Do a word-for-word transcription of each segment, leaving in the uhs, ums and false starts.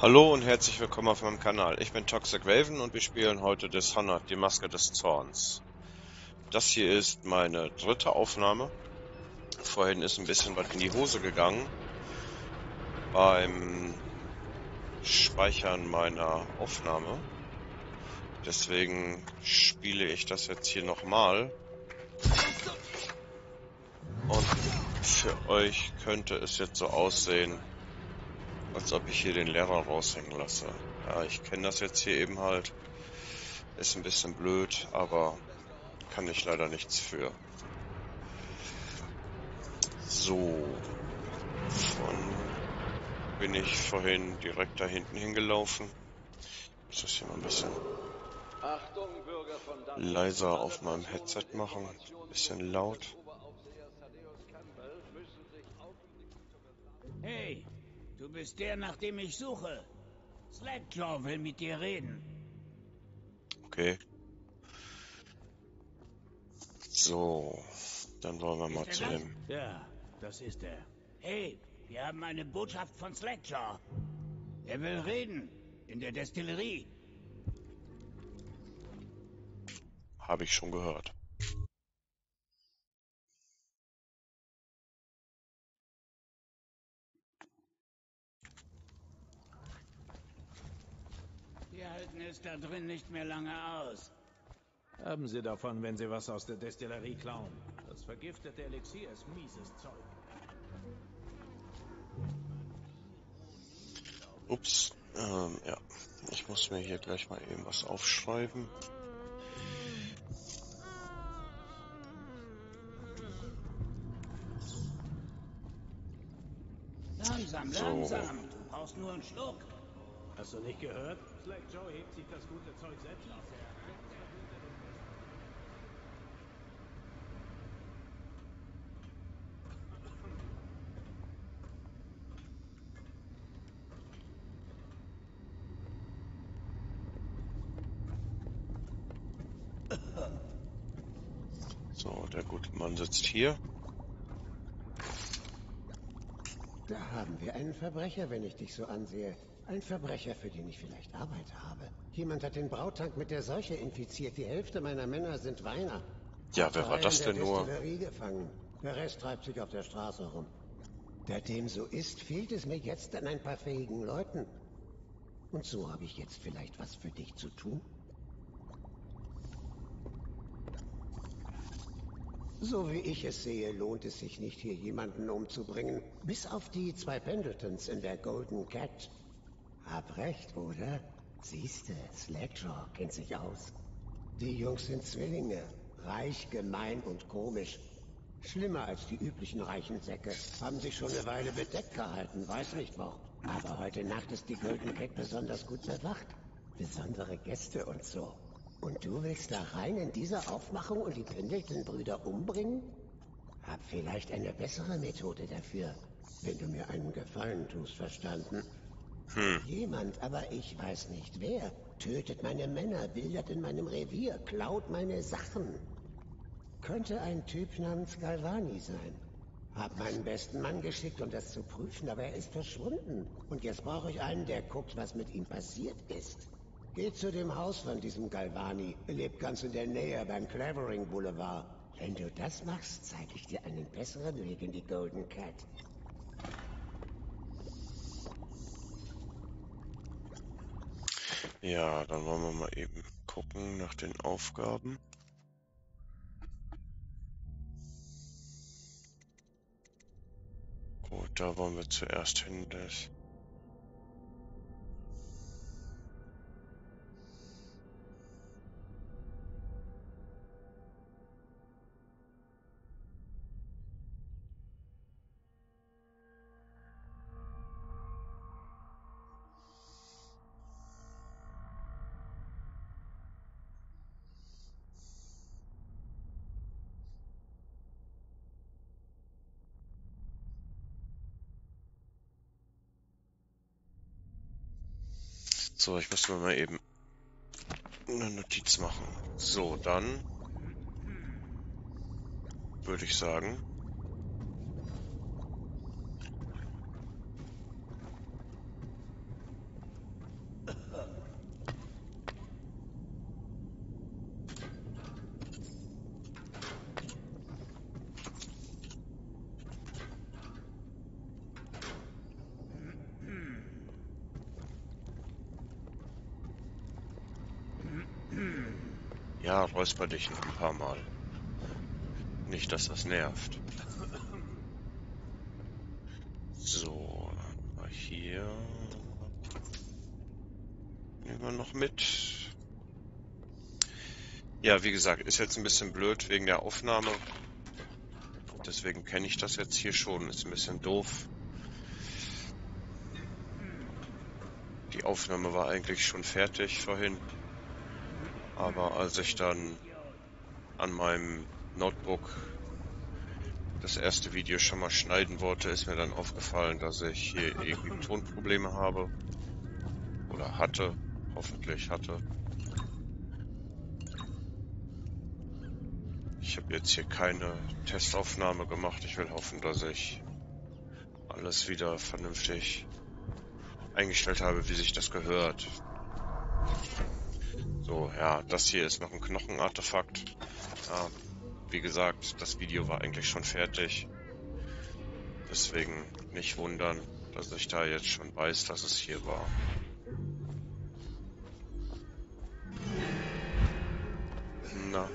Hallo und herzlich willkommen auf meinem Kanal. Ich bin T0xicR4ven und wir spielen heute Dishonored, die Maske des Zorns. Das hier ist meine dritte Aufnahme. Vorhin ist ein bisschen was in die Hose gegangen. Beim Speichern meiner Aufnahme. Deswegen spiele ich das jetzt hier nochmal. Und für euch könnte es jetzt so aussehen, als ob ich hier den Lehrer raushängen lasse. Ja, ich kenne das jetzt hier eben halt. Ist ein bisschen blöd, aber kann ich leider nichts für. So. Von bin ich vorhin direkt da hinten hingelaufen. Ich muss das hier mal ein bisschen leiser auf meinem Headset machen. Ein bisschen laut. Hey! Du bist der, nach dem ich suche. Slackjaw will mit dir reden. Okay. So, dann wollen wir mal zu dem. Ja, das ist er. Hey, wir haben eine Botschaft von Slackjaw. Er will reden. In der Destillerie. Habe ich schon gehört. Ist da drin nicht mehr lange aus. Haben Sie davon, wenn Sie was aus der Destillerie klauen. Das vergiftete Elixier ist mieses Zeug. Ups, ähm, ja. Ich muss mir hier gleich mal eben was aufschreiben. Langsam, langsam. Du brauchst nur einen Schluck. Hast du nicht gehört? Slackjaw hebt sich das gute Zeug selbst auf. So, der gute Mann sitzt hier. Da haben wir einen Verbrecher, wenn ich dich so ansehe. Ein Verbrecher, für den ich vielleicht Arbeit habe. Jemand hat den Brautank mit der Seuche infiziert. Die Hälfte meiner Männer sind Weiner. Ja, wer war das denn nur? Gefangen. Der Rest treibt sich auf der Straße rum. Da dem so ist, fehlt es mir jetzt an ein paar fähigen Leuten. Und so habe ich jetzt vielleicht was für dich zu tun. So wie ich es sehe, lohnt es sich nicht, hier jemanden umzubringen. Bis auf die zwei Pendletons in der Golden Cat. Hab recht, oder? Siehste, Slackjaw kennt sich aus. Die Jungs sind Zwillinge. Reich, gemein und komisch. Schlimmer als die üblichen reichen Säcke. Haben sich schon eine Weile bedeckt gehalten, weiß nicht wo. Aber heute Nacht ist die Golden Cat besonders gut bewacht. Besondere Gäste und so. Und du willst da rein in dieser Aufmachung und die Pendleton-Brüder umbringen? Hab vielleicht eine bessere Methode dafür. Wenn du mir einen Gefallen tust, verstanden? Hm. Jemand, aber ich weiß nicht wer, tötet meine Männer, wildert in meinem Revier, klaut meine Sachen. Könnte ein Typ namens Galvani sein. Hab meinen besten Mann geschickt, um das zu prüfen, aber er ist verschwunden. Und jetzt brauche ich einen, der guckt, was mit ihm passiert ist. Geht zu dem Haus von diesem Galvani. Er lebt ganz in der Nähe beim Clavering Boulevard. Wenn du das machst, zeige ich dir einen besseren Weg in die Golden Cat. Ja, dann wollen wir mal eben gucken nach den Aufgaben. Gut, da wollen wir zuerst hin. Das So, ich muss mir mal eben eine Notiz machen. So, dann würde ich sagen, Ja, räusper dich noch ein paar Mal. Nicht, dass das nervt. So, hier nehmen wir noch mit. Ja, wie gesagt, ist jetzt ein bisschen blöd wegen der Aufnahme. Deswegen kenne ich das jetzt hier schon. Ist ein bisschen doof. Die Aufnahme war eigentlich schon fertig vorhin. Aber als ich dann an meinem Notebook das erste Video schon mal schneiden wollte, ist mir dann aufgefallen, dass ich hier irgendwie Tonprobleme habe. Oder hatte. Hoffentlich hatte. Ich habe jetzt hier keine Testaufnahme gemacht. Ich will hoffen, dass ich alles wieder vernünftig eingestellt habe, wie sich das gehört. So, ja, das hier ist noch ein Knochenartefakt. Ja, wie gesagt, das Video war eigentlich schon fertig. Deswegen nicht wundern, dass ich da jetzt schon weiß, dass es hier war. Na.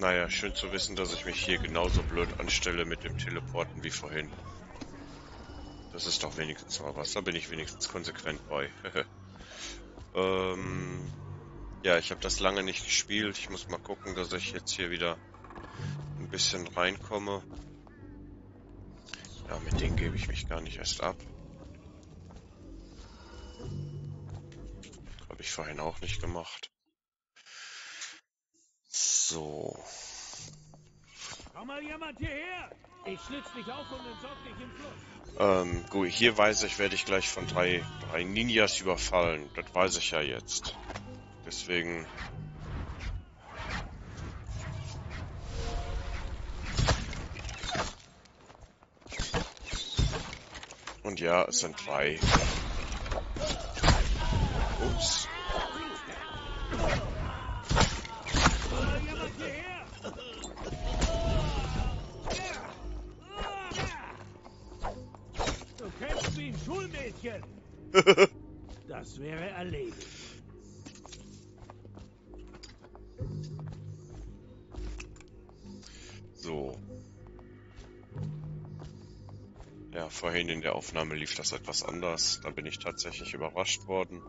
Naja, schön zu wissen, dass ich mich hier genauso blöd anstelle mit dem Teleporten wie vorhin. Das ist doch wenigstens mal was. Da bin ich wenigstens konsequent bei. ähm, ja, ich habe das lange nicht gespielt. Ich muss mal gucken, dass ich jetzt hier wieder ein bisschen reinkomme. Ja, mit denen gebe ich mich gar nicht erst ab. Habe ich vorhin auch nicht gemacht. So. Komm mal jemand hierher! Ich schlitz dich auf und entsorg dich im Fluss. Ähm, gut, hier weiß ich, werde ich gleich von drei, drei Ninjas überfallen. Das weiß ich ja jetzt. Deswegen. Und ja, es sind drei. Ups. Schulmädchen! Das wäre erledigt. So. Ja, vorhin in der Aufnahme lief das etwas anders. Da bin ich tatsächlich überrascht worden.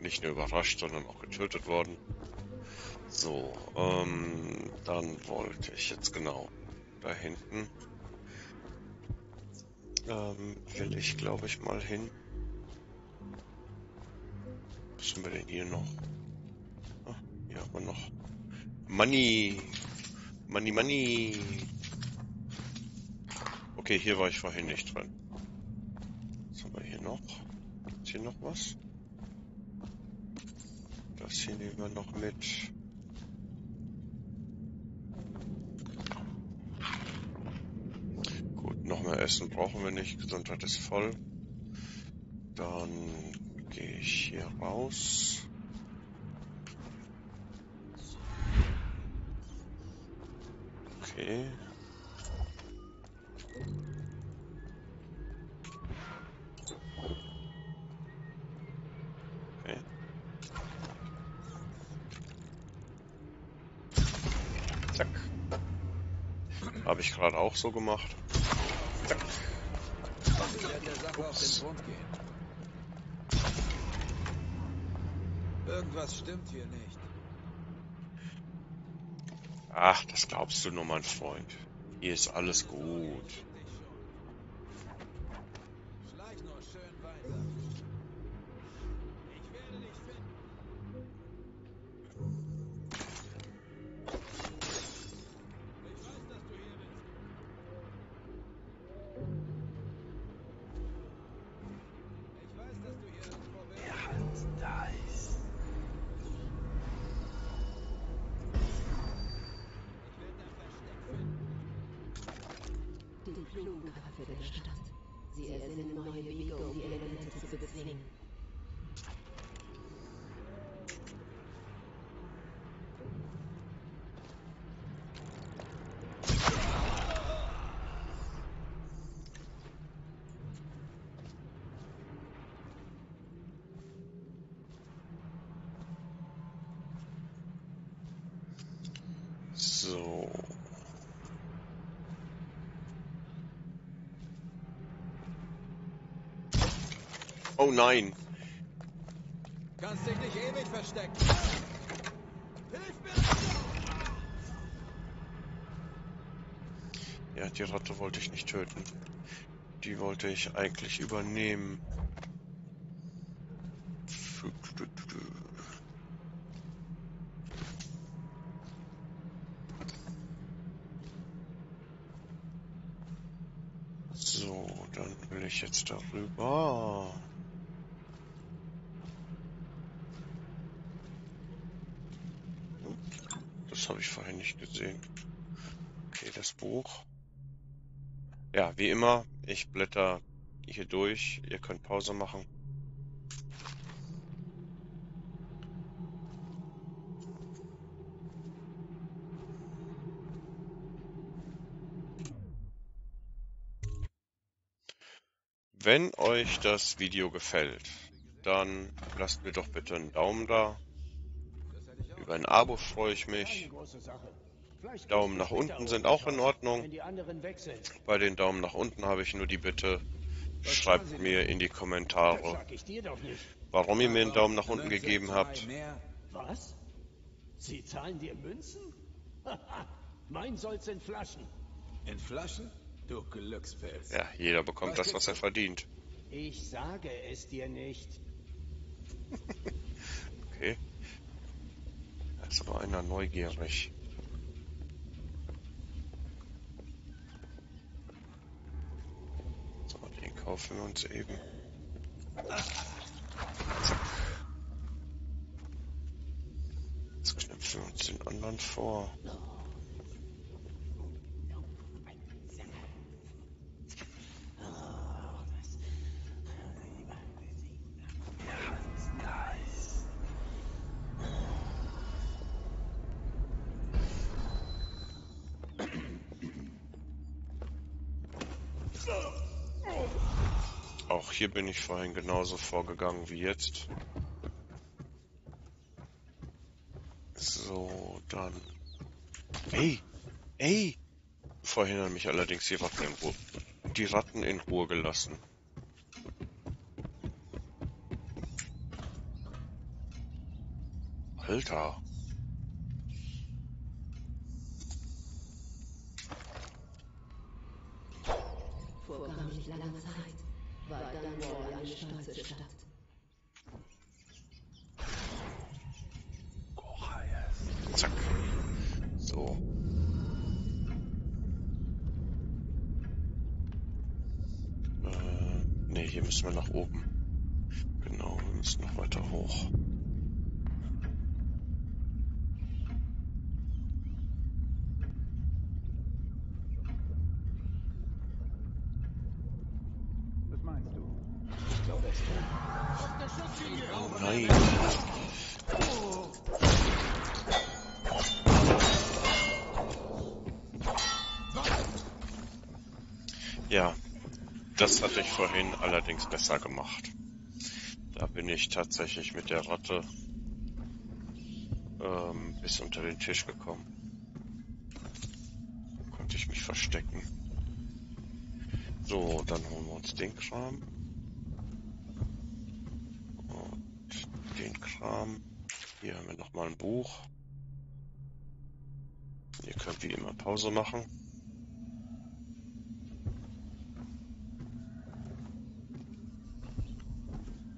Nicht nur überrascht, sondern auch getötet worden. So, ähm, dann wollte ich jetzt genau da hinten. Ähm, will ich glaube ich mal hin. Was haben wir denn hier noch? Ah, hier haben wir noch. Money! Money, Money! Okay, hier war ich vorhin nicht dran. Was haben wir hier noch? Gibt's hier noch was? Das hier nehmen wir noch mit. Nochmal Essen brauchen wir nicht, Gesundheit ist voll. Dann gehe ich hier raus. Okay. Okay. Zack. Habe ich gerade auch so gemacht. Ups. Irgendwas stimmt hier nicht. Ach, das glaubst du nur, mein Freund. Hier ist alles gut. Schleich nur schön weiter. Ich werde dich finden. Ich weiß, dass du hier bist. So. Oh nein. Kannst dich nicht ewig verstecken. Hilf mir! Ja, die Ratte wollte ich nicht töten. Die wollte ich eigentlich übernehmen. So, dann will ich jetzt darüber. Das habe ich vorhin nicht gesehen. Okay, das Buch. Ja, wie immer, ich blätter hier durch. Ihr könnt Pause machen. Wenn euch das Video gefällt, dann lasst mir doch bitte einen Daumen da. Über ein Abo freue ich mich. Daumen nach unten sind auch in Ordnung. Bei den Daumen nach unten habe ich nur die Bitte, schreibt mir in die Kommentare, warum ihr mir einen Daumen nach unten gegeben habt. Was? Sie zahlen dir Münzen? Mein soll's in Flaschen. In Flaschen? Du Glückspilz. Ja, jeder bekommt das, was er verdient. Ich sage es dir nicht. Okay. Das war einer neugierig. So, den kaufen wir uns eben. Zack. Jetzt knüpfen wir uns den anderen vor. Auch hier bin ich vorhin genauso vorgegangen wie jetzt. So, dann... Ey! Ey! Vorhin haben mich allerdings die Ratten in Ruhe, die Ratten in Ruhe gelassen. Alter! Vor gar nicht langer Zeit war Dunwall eine stolze Stadt. Zack. So. Äh, ne, hier müssen wir nach oben. Genau, wir müssen noch weiter hoch. Nein. Ja, das hatte ich vorhin allerdings besser gemacht. Da bin ich tatsächlich mit der Ratte ähm, bis unter den Tisch gekommen. Da konnte ich mich verstecken. So, dann holen wir uns den Kram. Den Kram. Hier haben wir nochmal ein Buch. Ihr könnt wie immer Pause machen.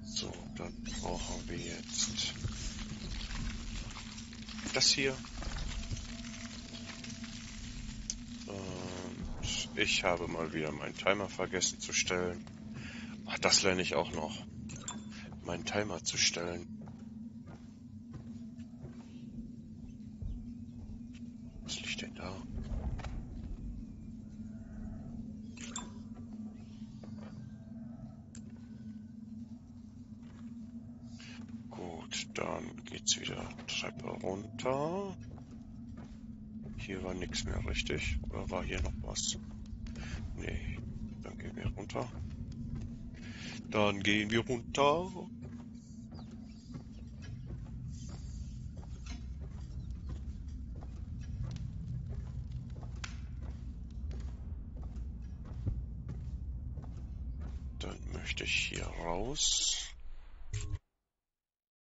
So, dann brauchen wir jetzt das hier. Und ich habe mal wieder meinen Timer vergessen zu stellen. Ach, das lerne ich auch noch. Meinen Timer zu stellen. Was liegt denn da? Gut, dann geht's wieder Treppe runter. Hier war nichts mehr richtig. Oder war hier noch was? Nee, dann gehen wir runter. Dann gehen wir runter. Dann möchte ich hier raus.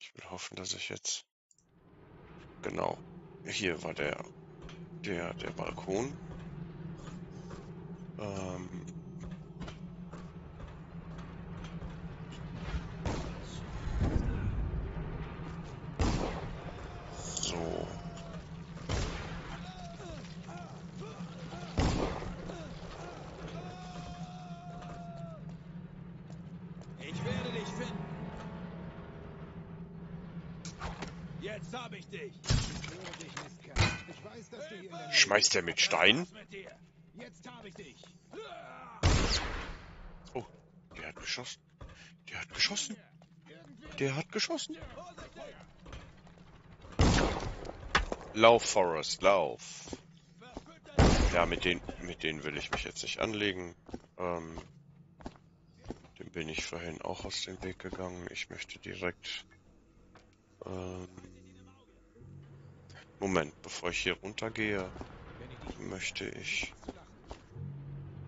Ich will hoffen, dass ich jetzt... Genau, hier war der, der, der Balkon. Ähm... So. Ich werde dich finden. Jetzt habe ich dich. Ich weiß, dass du hier schmeißt er mit Stein? Jetzt habe ich dich. Oh, der hat geschossen. Der hat geschossen. Der hat geschossen. Lauf, Forrest, lauf. Ja, mit denen, mit denen will ich mich jetzt nicht anlegen. Ähm, dem bin ich vorhin auch aus dem Weg gegangen. Ich möchte direkt... Ähm, Moment, bevor ich hier runtergehe, möchte ich...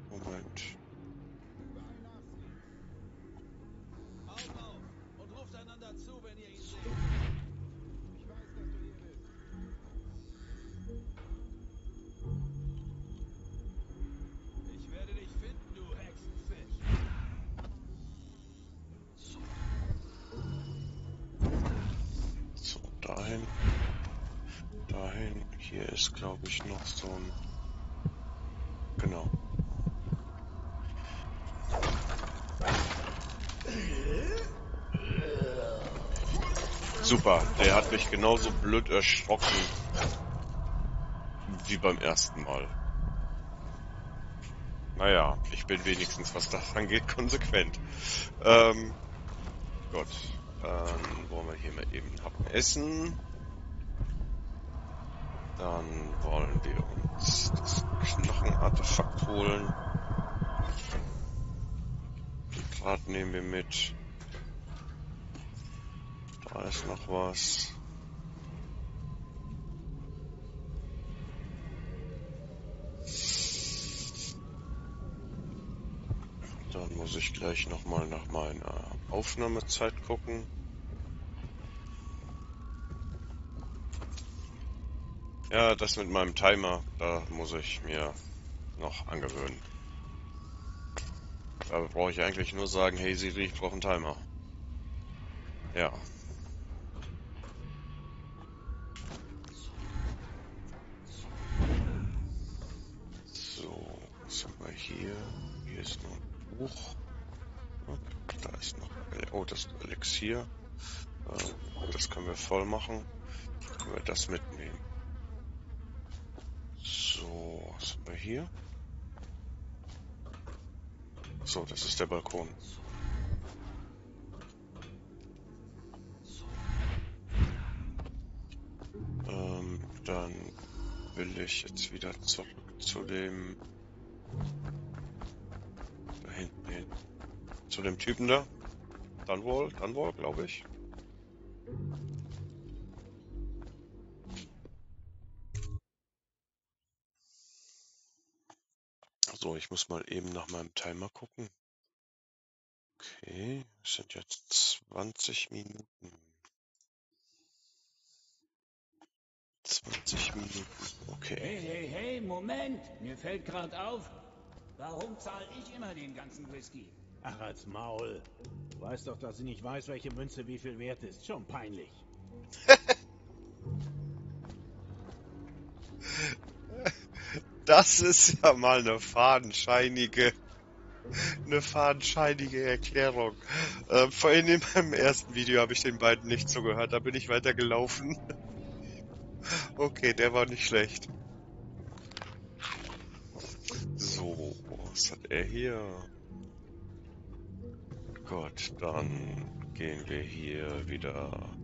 Moment. Ist, glaube ich, noch so ein... Genau. Super, der hat mich genauso blöd erschrocken wie beim ersten Mal. Naja, ich bin wenigstens, was das angeht, konsequent. Ähm, Gott. Ähm, wollen wir hier mal eben Happen essen? Dann wollen wir uns das Knochenartefakt holen. Die Karte nehmen wir mit. Da ist noch was. Dann muss ich gleich nochmal nach meiner Aufnahmezeit gucken. Ja, das mit meinem Timer, da muss ich mir noch angewöhnen. Da brauche ich eigentlich nur sagen, hey Siri, ich brauche einen Timer. Ja. So, was haben wir hier? Hier ist noch ein Buch. Da ist noch... Oh, das ist Elixier. Das können wir voll machen. Dann können wir das mitnehmen. So, was haben wir hier? So, das ist der Balkon. Ähm, dann will ich jetzt wieder zurück zu dem... Da hinten hin. Zu dem Typen da. Dunwall, Dunwall, glaube ich. So, ich muss mal eben nach meinem Timer gucken. Okay, es sind jetzt zwanzig Minuten. zwanzig Minuten, okay. Hey, hey, hey, Moment! Mir fällt gerade auf, warum zahle ich immer den ganzen Whisky? Ach, als Maul. Du weißt doch, dass ich nicht weiß, welche Münze wie viel wert ist. Schon peinlich. Das ist ja mal eine fadenscheinige, eine fadenscheinige Erklärung. Äh, vorhin in meinem ersten Video habe ich den beiden nicht zugehört, da bin ich weitergelaufen. Okay, der war nicht schlecht. So, was hat er hier? Gott, dann gehen wir hier wieder...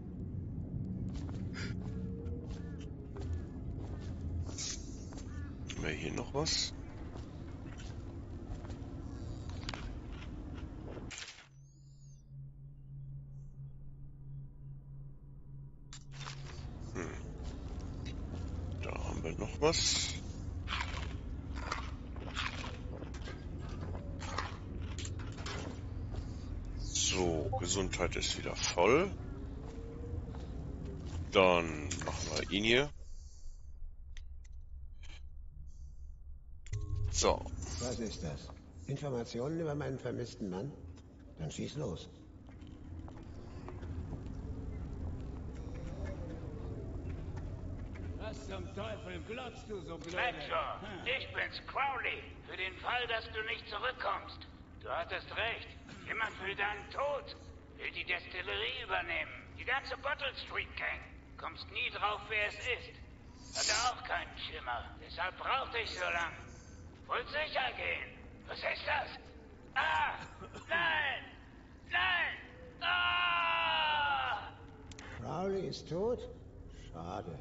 Haben wir hier noch was? Hm. Da haben wir noch was. Gesundheit ist wieder voll. Dann machen wir ihn hier. So. Was ist das? Informationen über meinen vermissten Mann? Dann schieß los. Was zum Teufel glotzt du so blöd? Slackjaw, ich bin's, Crowley. Für den Fall, dass du nicht zurückkommst. Du hattest recht. Jemand will deinen Tod. Will die Destillerie übernehmen. Die ganze Bottle Street Gang. Kommst nie drauf, wer es ist. Hatte auch keinen Schimmer. Deshalb brauchte ich so lange. Wollt sicher gehen. Was ist das? Ah! Nein! Nein! Ah! Crowley ist tot? Schade.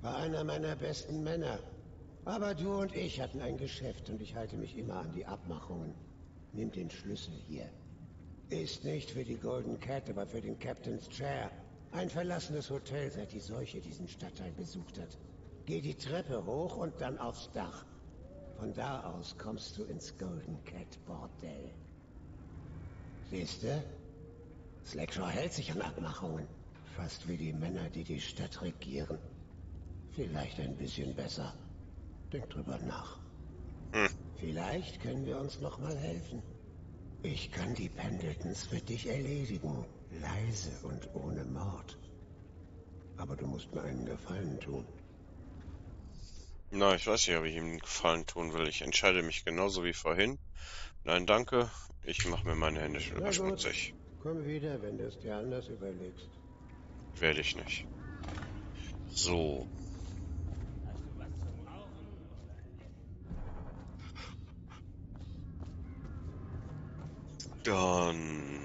War einer meiner besten Männer. Aber du und ich hatten ein Geschäft und ich halte mich immer an die Abmachungen. Nimm den Schlüssel hier. Ist nicht für die Golden Cat, aber für den Captain's Chair. Ein verlassenes Hotel, seit die Seuche diesen Stadtteil besucht hat. Geh die Treppe hoch und dann aufs Dach. Von da aus kommst du ins Golden Cat Bordell. Siehst du? Slackjaw hält sich an Abmachungen. Fast wie die Männer, die die Stadt regieren. Vielleicht ein bisschen besser. Denk drüber nach. Hm. Vielleicht können wir uns noch mal helfen. Ich kann die Pendletons für dich erledigen. Leise und ohne Mord. Aber du musst mir einen Gefallen tun. Na, ich weiß nicht, ob ich ihm einen Gefallen tun will. Ich entscheide mich genauso wie vorhin. Nein, danke. Ich mache mir meine Hände schon schmutzig. Komm wieder, wenn du es dir anders überlegst. Werde ich nicht. So. Hast du was zum Rauchen? Dann.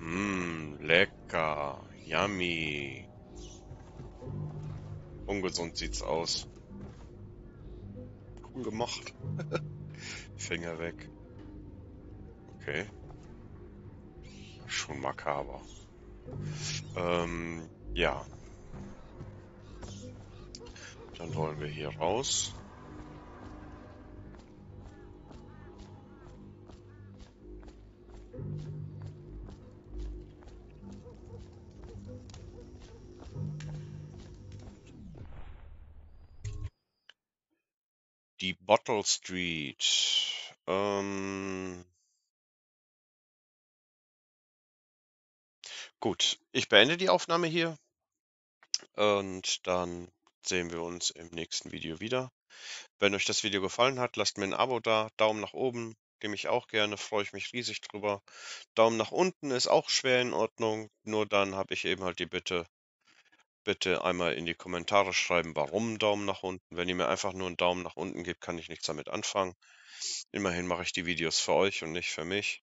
Mmm, lecker. Yummy. Ungesund sieht's aus. Gemacht. Finger weg. Okay. Schon makaber. Ähm, ja. Dann wollen wir hier raus. Die Bottle Street. Ähm Gut, ich beende die Aufnahme hier und dann sehen wir uns im nächsten Video wieder. Wenn euch das Video gefallen hat, lasst mir ein Abo da, Daumen nach oben, gebe ich auch gerne, freue ich mich riesig drüber. Daumen nach unten ist auch schwer in Ordnung, nur dann habe ich eben halt die Bitte, bitte einmal in die Kommentare schreiben, warum Daumen nach unten. Wenn ihr mir einfach nur einen Daumen nach unten gebt, kann ich nichts damit anfangen. Immerhin mache ich die Videos für euch und nicht für mich.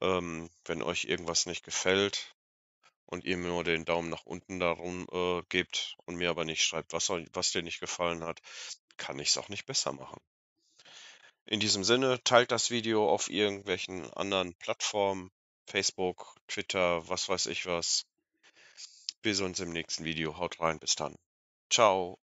Ähm, wenn euch irgendwas nicht gefällt und ihr mir nur den Daumen nach unten darum äh, gebt und mir aber nicht schreibt, was, was dir nicht gefallen hat, kann ich es auch nicht besser machen. In diesem Sinne, teilt das Video auf irgendwelchen anderen Plattformen, Facebook, Twitter, was weiß ich was. Wir sehen uns im nächsten Video. Haut rein, bis dann. Ciao.